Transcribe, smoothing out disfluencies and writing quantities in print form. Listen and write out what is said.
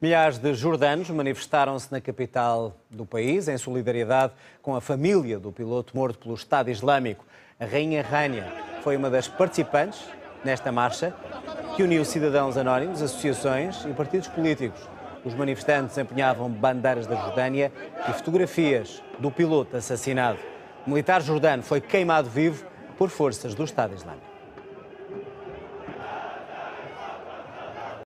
Milhares de jordanos manifestaram-se na capital do país em solidariedade com a família do piloto morto pelo Estado Islâmico. A Rainha Rania foi uma das participantes nesta marcha, que uniu cidadãos anónimos, associações e partidos políticos. Os manifestantes empunhavam bandeiras da Jordânia e fotografias do piloto assassinado. O militar jordano foi queimado vivo por forças do Estado Islâmico.